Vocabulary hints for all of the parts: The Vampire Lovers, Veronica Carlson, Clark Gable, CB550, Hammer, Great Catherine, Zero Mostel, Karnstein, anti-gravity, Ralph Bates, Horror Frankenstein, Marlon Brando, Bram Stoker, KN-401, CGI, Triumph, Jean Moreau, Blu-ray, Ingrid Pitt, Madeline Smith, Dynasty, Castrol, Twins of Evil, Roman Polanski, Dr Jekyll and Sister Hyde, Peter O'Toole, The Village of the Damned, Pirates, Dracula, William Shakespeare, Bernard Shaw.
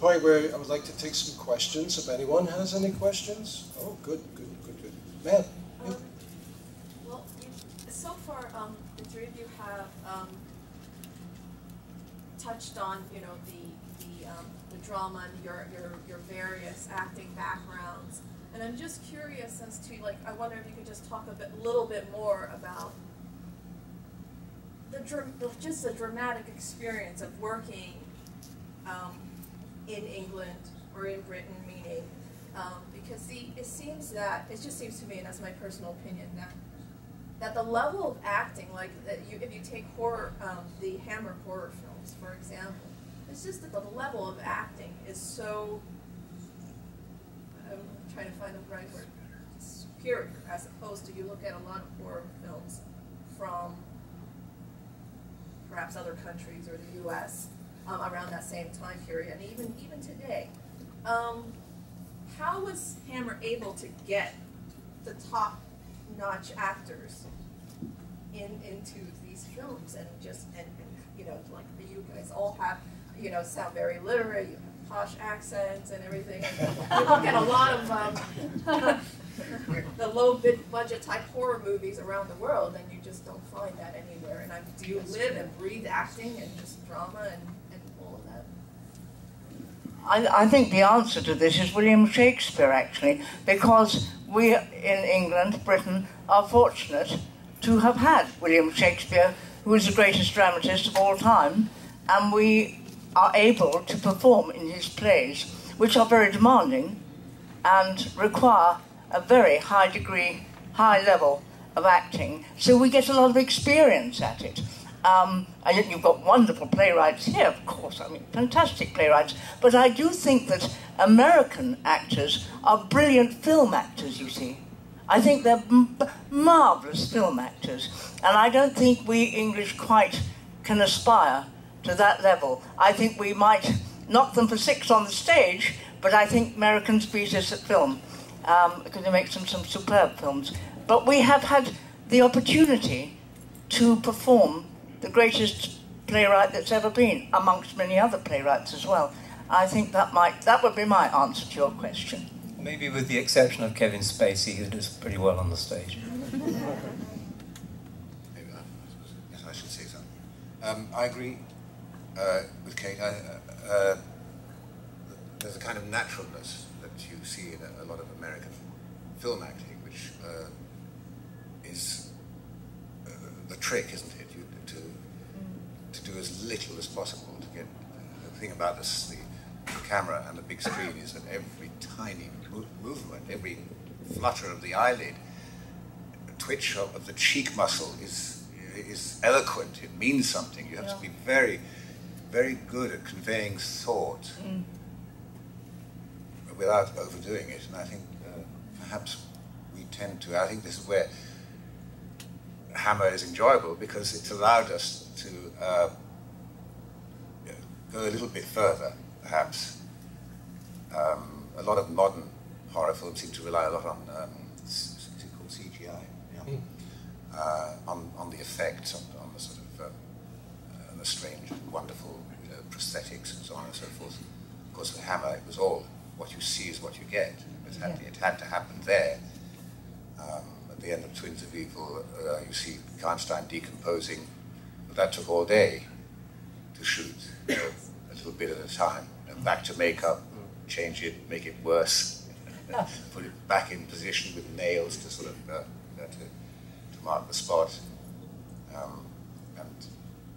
the point where I would like to take some questions. If anyone has any questions, oh, good. Ma'am. Yeah. Well, so far, the three of you have touched on, you know, the drama and your various acting backgrounds, and I'm just curious as to, like, I wonder if you could just talk a little bit more about just the dramatic experience of working in England or in Britain, meaning, because it just seems to me, and that's my personal opinion, that the level of acting, like that if you take horror, the Hammer horror films, for example, it's just that the level of acting is so, I'm trying to find the right word, superior, as opposed to you look at a lot of horror films from perhaps other countries or the US around that same time period, and even today. How was Hammer able to get the top-notch actors into these films and just, and you know, like you guys all have, you know, sound very literate, you have posh accents and everything. You look at a lot of the low-budget type horror movies around the world, and you just don't find that anywhere. And do you live and breathe acting and just drama and all of that? I think the answer to this is William Shakespeare, actually, because we in England, Britain, are fortunate to have had William Shakespeare, who is the greatest dramatist of all time, and we are able to perform in his plays, which are very demanding and require a very high degree, high level of acting. So we get a lot of experience at it. And you've got wonderful playwrights here, of course, I mean, fantastic playwrights. But I do think that American actors are brilliant film actors, you see. I think they're marvellous film actors. And I don't think we English quite can aspire to that level. I think we might knock them for six on the stage, but I think Americans beat us at film, because they make some superb films. But we have had the opportunity to perform the greatest playwright that's ever been, amongst many other playwrights as well. I think that would be my answer to your question. Maybe with the exception of Kevin Spacey, who does pretty well on the stage. Maybe I should say something. I agree with Kate. There's a kind of naturalness that you see in a lot of American film acting, which is the trick, isn't it? To do as little as possible to get. The thing about this, the camera and the big screen, is that every tiny movement, every flutter of the eyelid, twitch of the cheek muscle is eloquent. It means something. You have to be very, very good at conveying thought without overdoing it. And I think perhaps we tend to. I think this is where Hammer is enjoyable, because it's allowed us to go a little bit further, perhaps. A lot of modern horror films seem to rely a lot on something called CGI, you know, on the effects, on the sort of the strange, wonderful, you know, prosthetics and so on and so forth. Of course, with Hammer, it was all what you see is what you get. It had to happen there. At the end of Twins of Evil, you see Karnstein decomposing. But that took all day to shoot, you know, a little bit at a time. You know, back to makeup, change it, make it worse, put it back in position with nails to sort of to mark the spot, and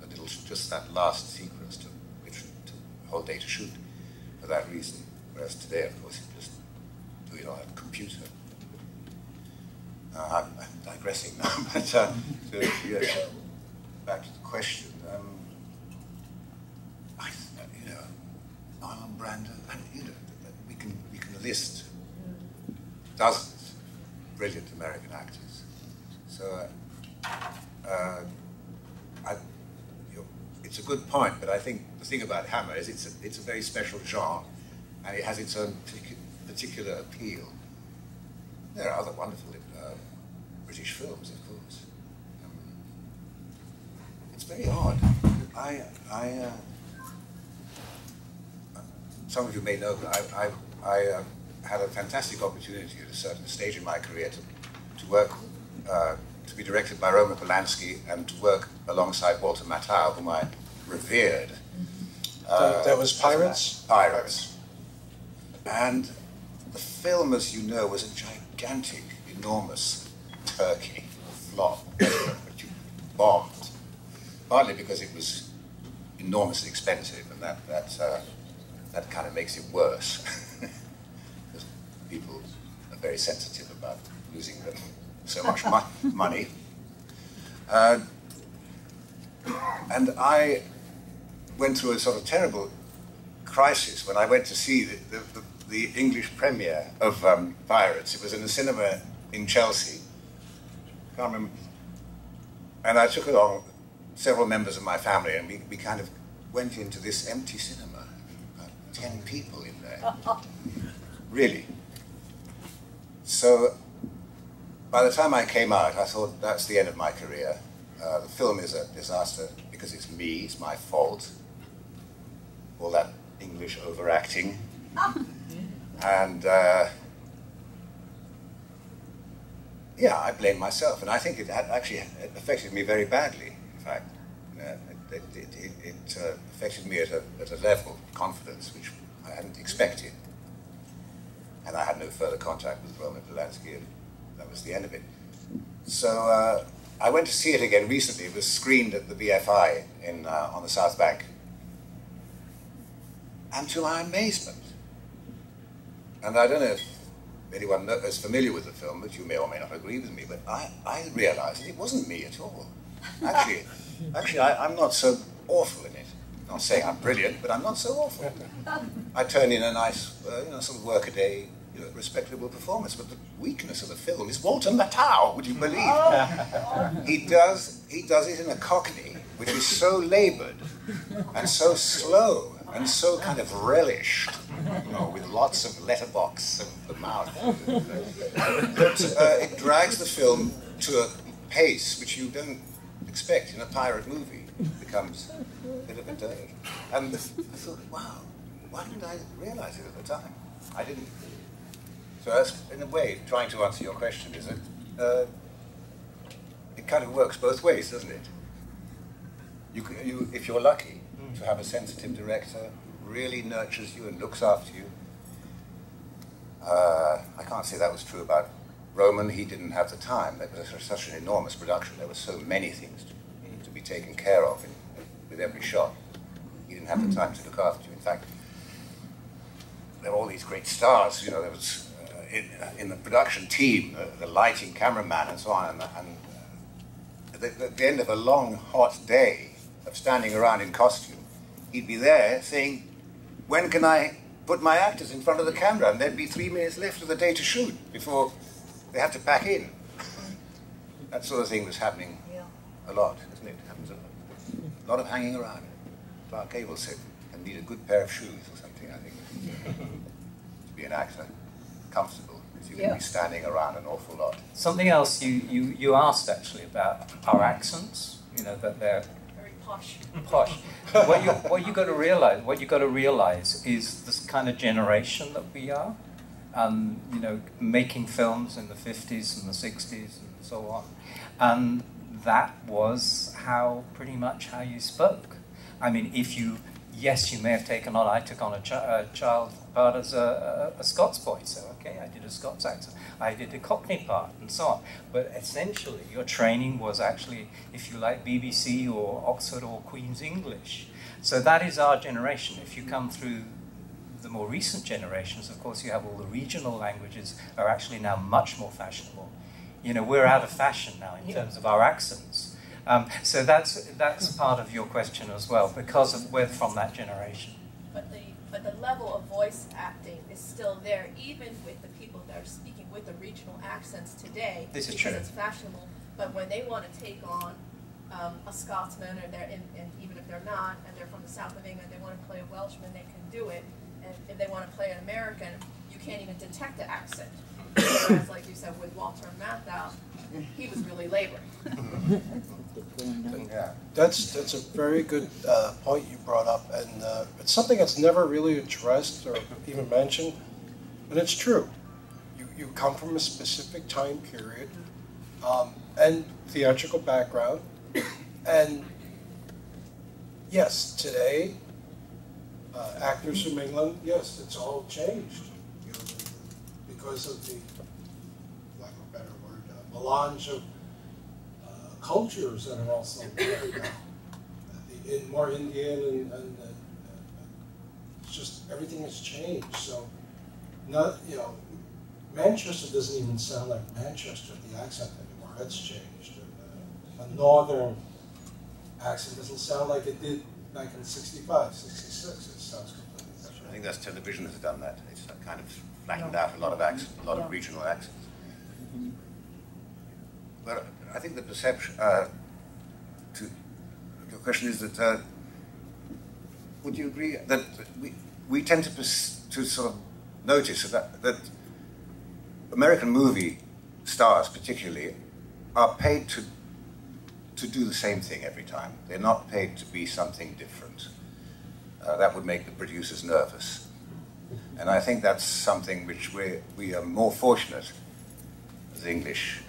a little, just that last sequence took a whole day to shoot for that reason. Whereas today, of course, you just do it on a computer. I'm digressing now, but back to the question. You know, Marlon Brando, you know, we can list dozens of brilliant American actors. So it's a good point, but I think the thing about Hammer is it's a very special genre, and it has its own particular appeal. There are other wonderful British films, of course. It's very odd. I'm some of you may know that I had a fantastic opportunity at a certain stage in my career to work, to be directed by Roman Polanski and to work alongside Walter Matthau, whom I revered. That was Pirates? Pirates. And the film, as you know, was a gigantic, enormous turkey flop, which bombed, partly because it was enormously expensive, and that kind of makes it worse. Because people are very sensitive about losing so much money. And I went through a sort of terrible crisis when I went to see the English premiere of Pirates. It was in a cinema in Chelsea. I can't remember. And I took along several members of my family, and we kind of went into this empty cinema, about 10 people in there, really. So by the time I came out, I thought, that's the end of my career. The film is a disaster because it's me, it's my fault, all that English overacting. And yeah, I blame myself, and I think it had actually affected me very badly. In fact, it affected me at a level of confidence which I hadn't expected. And I had no further contact with Roman Polanski, and that was the end of it. So I went to see it again recently. It was screened at the BFI in, on the South Bank. And to my amazement, and I don't know if anyone is familiar with the film, but you may or may not agree with me, but I realized that it wasn't me at all. Actually, I'm not so awful in it. I'm not saying I'm brilliant, but I'm not so awful. I turn in a nice, you know, sort of workaday, you know, respectable performance. But the weakness of the film is Walter Matthau. Would you believe? Oh. He does it in a Cockney, which is so laboured and so slow and so kind of relished, you know, with lots of letterbox of the mouth. But it drags the film to a pace which you don't expect in a pirate movie. It becomes a bit of a dirge. And I thought, wow, why didn't I realise it at the time? I didn't. So that's, in a way, trying to answer your question, is that it kind of works both ways, doesn't it? You, if you're lucky to have a sensitive director who really nurtures you and looks after you. I can't say that was true about Roman. He didn't have the time. It was such an enormous production. There were so many things to be taken care of with every shot. He didn't have the time to look after you. In fact, there were all these great stars. You know, there was in the production team, the lighting cameraman, and so on. And at the end of a long, hot day of standing around in costume, he'd be there saying, "When can I put my actors in front of the camera?" And there'd be 3 minutes left of the day to shoot before they have to pack in. That sort of thing was happening a lot, isn't it? It happens a lot. A lot of hanging around. Clark Gable said, "I need a good pair of shoes or something, I think, to be an actor, comfortable, because you're going to be standing around an awful lot." Something else you asked actually about our accents. You know that they're very posh. Posh. What you got to realize is this kind of generation that we are. You know, making films in the 50s and the 60s and so on. And that was pretty much how you spoke. I mean, yes, you may have taken on, I took on a child part as a Scots boy, so okay, I did a Scots accent, I did a Cockney part, and so on. But essentially, your training was actually, if you like, BBC or Oxford or Queen's English. So that is our generation. If you come through the more recent generations, of course, you have all the regional languages are actually now much more fashionable. You know, we're out of fashion now in terms of our accents. So that's part of your question as well, because of we're from that generation. But the level of voice acting is still there, even with the people that are speaking with the regional accents today. This is true. Because it's fashionable, but when they want to take on a Scotsman, or even if they're not, and they're from the south of England, they want to play a Welshman, they can do it. And if they want to play an American, you can't even detect the accent. Whereas, like you said, with Walter Matthau, he was really labored. Yeah, that's a very good point you brought up, and it's something that's never really addressed or even mentioned, and it's true. You come from a specific time period and theatrical background, and yes, today actors from England, yes, it's all changed, you know, because of the, lack of a better word, melange of cultures that are also there now, more Indian, and just everything has changed. So, not, you know, Manchester doesn't even sound like Manchester, the accent anymore. That's changed. And, a northern accent doesn't sound like it did back in '65, '66. It sounds completely different. I think that's television has done that. It's kind of flattened out a lot of accents, a lot of regional accents. But I think the perception, your question is that, would you agree that we tend to sort of notice that American movie stars particularly are paid to do the same thing every time. They're not paid to be something different. That would make the producers nervous. And I think that's something which we are more fortunate as English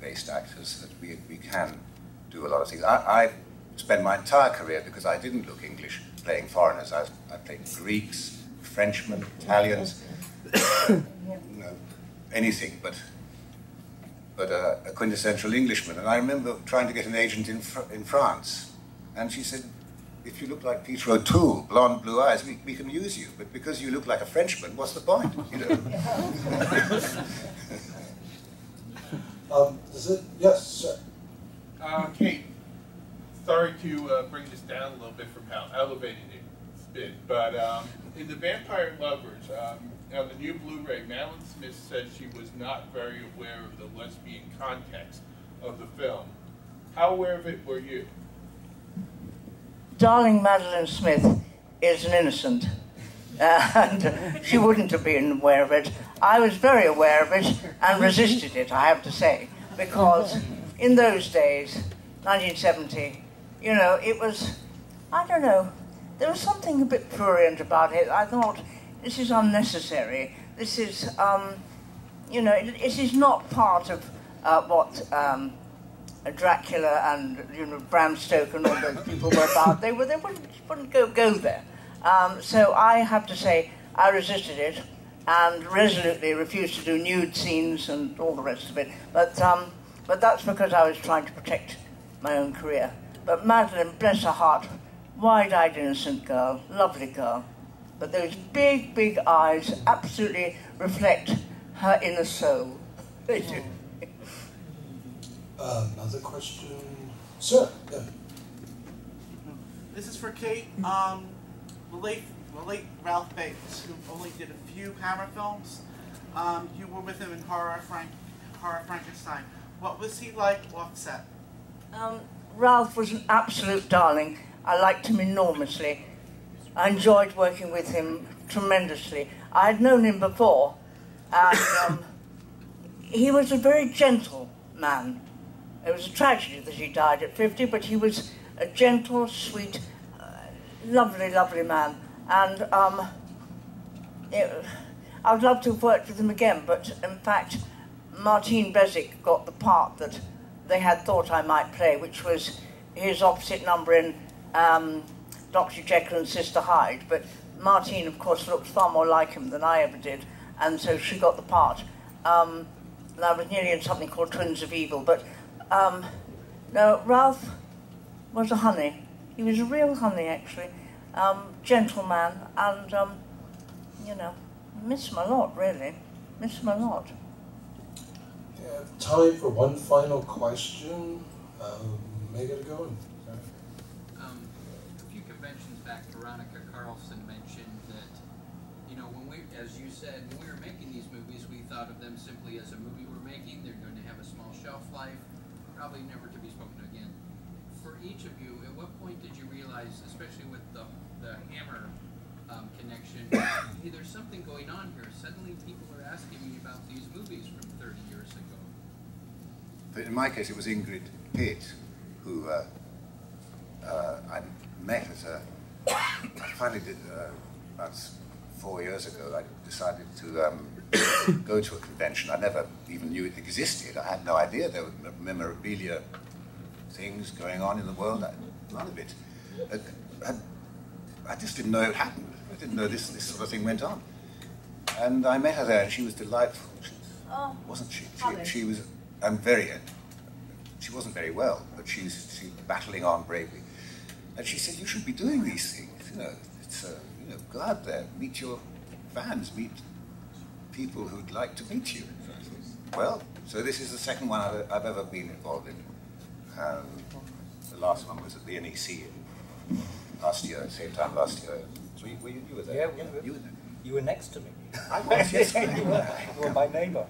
based actors, that we can do a lot of things. I spent my entire career, because I didn't look English, playing foreigners. I played Greeks, Frenchmen, Italians, you know, anything but a quintessential Englishman. And I remember trying to get an agent in France, and she said, if you look like Peter O'Toole, blonde, blue eyes, we can use you, but because you look like a Frenchman, what's the point? You know? Yes, sir. Kate, sorry to bring this down a little bit from how elevated it's been, but in The Vampire Lovers, now the new Blu-ray, Madeline Smith said she was not very aware of the lesbian context of the film. How aware of it were you? Darling Madeline Smith is an innocent, and she wouldn't have been aware of it. I was very aware of it and resisted it, I have to say, because in those days, 1970, you know, it was, I don't know, there was something a bit prurient about it. I thought, this is unnecessary. This is, you know, it is not part of what Dracula and, you know, Bram Stoker and all those people were about. They wouldn't go there. So I have to say, I resisted it, and resolutely refused to do nude scenes and all the rest of it. But that's because I was trying to protect my own career. But Madeline, bless her heart, wide-eyed, innocent girl, lovely girl. But those big, big eyes absolutely reflect her inner soul. They do. Another question? Sir? Yeah. This is for Kate. The late Ralph Bates, who only did a few Hammer films. You were with him in Horror Frankenstein. What was he like offset? Ralph was an absolute darling. I liked him enormously. I enjoyed working with him tremendously. I had known him before, and he was a very gentle man. It was a tragedy that he died at 50, but he was a gentle, sweet, lovely, lovely man. And I would love to have worked with him again, but in fact, Martine Beswick got the part that they had thought I might play, which was his opposite number in Dr Jekyll and Sister Hyde. But Martine, of course, looked far more like him than I ever did, and so she got the part. And I was nearly in something called Twins of Evil, but no, Ralph was a honey. He was a real honey, actually. Gentleman, and you know, miss him a lot, really. Miss him a lot. Yeah, time for one final question. Make it a go. A few conventions back, Veronica Carlson mentioned that, you know, when we, as you said, when we were making these movies, we thought of them simply as a movie we're making. They're going to have a small shelf life, probably never to be spoken to again. For each of you, at what point did you realize, especially with the Hammer connection, hey, there's something going on here. Suddenly people are asking me about these movies from 30 years ago. But in my case, it was Ingrid Pitt who I met as a, I finally did, about 4 years ago, I decided to go to a convention. I never even knew it existed. I had no idea there were memorabilia things going on in the world. None of it. I just didn't know it happened. I didn't know this sort of thing went on. And I met her there, and she was delightful. Wasn't she? She was. I'm very. She wasn't very well, but she was battling on bravely. And she said, "You should be doing these things. You know, it's you know, go out there, meet your fans, meet people who'd like to meet you." Well, so this is the second one I've ever been involved in. The last one was at the NEC last year, same time last year. So you were there. Yeah, you were there. You were next to me. I was, yes. You were. You were my neighbour.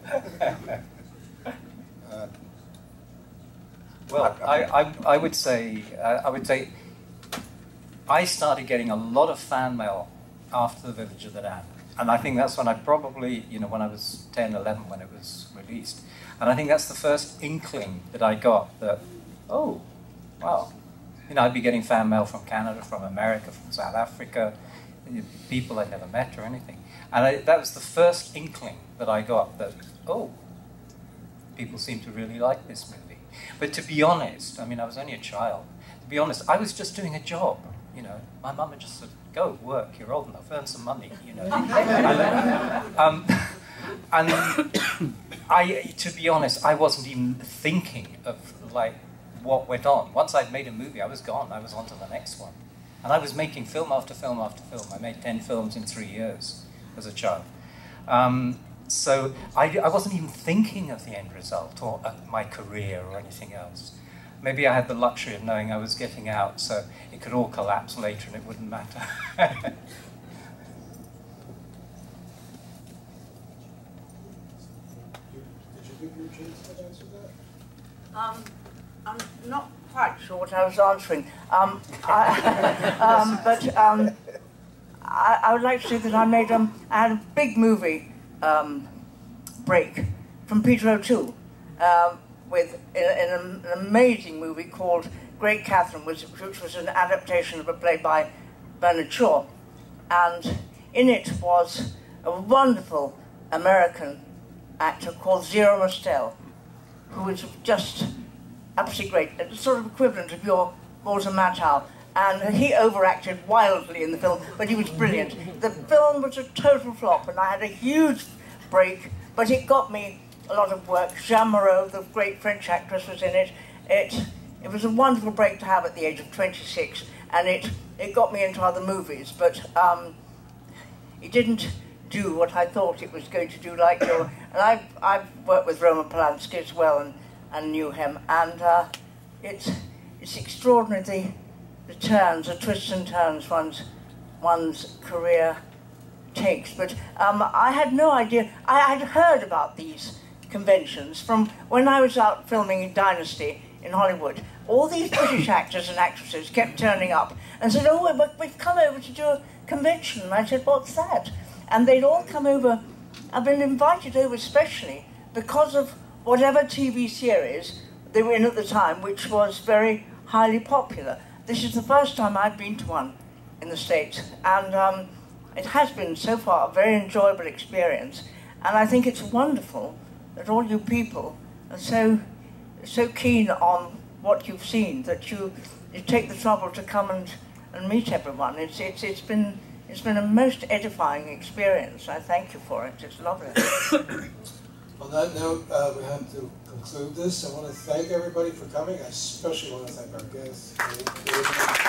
Well, I would say, I started getting a lot of fan mail after The Village of the Damned. And I think that's when I probably, you know, when I was 10, 11, when it was released. And I think that's the first inkling that I got that, oh, wow. You know, I'd be getting fan mail from Canada, from America, from South Africa, people I'd never met or anything. And that was the first inkling that I got that, oh, people seem to really like this movie. But to be honest, I mean, I was only a child. To be honest, I was just doing a job, you know. My mum had just said, go work, you're old enough, earn some money, you know. And to be honest, I wasn't even thinking of, like, what went on. Once I'd made a movie, I was gone. I was on to the next one. And I was making film after film after film. I made 10 films in 3 years as a child. So I wasn't even thinking of the end result or my career or anything else. Maybe I had the luxury of knowing I was getting out, so it could all collapse later and it wouldn't matter. Did you give your chance to answer that? I'm not quite sure what I was answering, but I would like to say that I had a big movie break from Peter O'Toole in an amazing movie called Great Catherine, which was an adaptation of a play by Bernard Shaw, and in it was a wonderful American actor called Zero Mostel, who was just absolutely great, it's sort of equivalent of your Walter Matthau, and he overacted wildly in the film, but he was brilliant. The film was a total flop, and I had a huge break, but it got me a lot of work. Jean Moreau, the great French actress, was in it. It was a wonderful break to have at the age of 26, and it got me into other movies, but it didn't do what I thought it was going to do. Like your, and I've worked with Roman Polanski as well, and knew him, and it's extraordinary the turns, the twists and turns one's career takes. But I had no idea. I had heard about these conventions from when I was out filming in Dynasty in Hollywood. All these British actors and actresses kept turning up and said, "Oh, we've come over to do a convention." And I said, "What's that?" And they'd all come over. I've been invited over especially because of whatever TV series they were in at the time, which was very highly popular. This is the first time I've been to one in the States, and it has been so far a very enjoyable experience, and I think it's wonderful that all you people are so keen on what you've seen that you take the trouble to come and meet everyone. It's been a most edifying experience. I thank you for it. It's lovely. On that note, we have to conclude this. I want to thank everybody for coming. I especially want to thank our guests.